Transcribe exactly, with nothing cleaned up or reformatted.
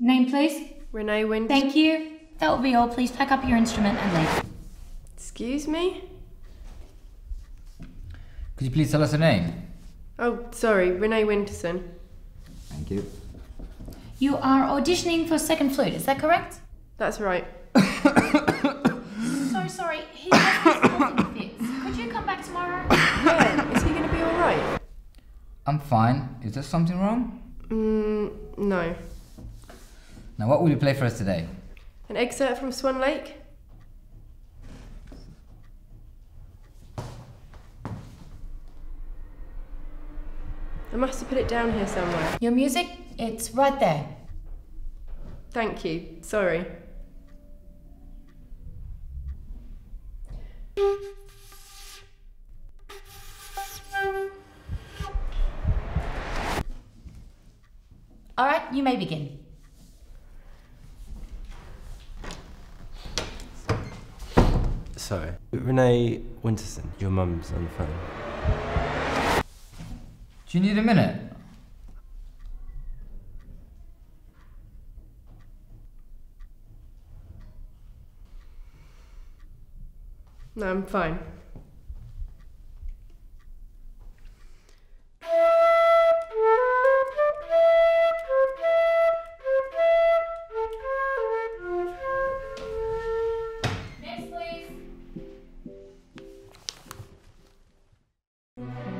Name, please? Renee Winterson. Thank you. That will be all. Please pack up your instrument and leave. Excuse me? Could you please tell us her name? Oh, sorry. Renee Winterson. Thank you. You are auditioning for second flute, is that correct? That's right. So sorry. He's got his coughing fits. Could you come back tomorrow? Yeah. Is he going to be all right? I'm fine. Is there something wrong? Mm, no. Now, what will you play for us today? An excerpt from Swan Lake. I must have put it down here somewhere. Your music? It's right there. Thank you. Sorry. All right, you may begin. So, Renee Winterson, your mum's on the phone. Do you need a minute? No, I'm fine. Thank you.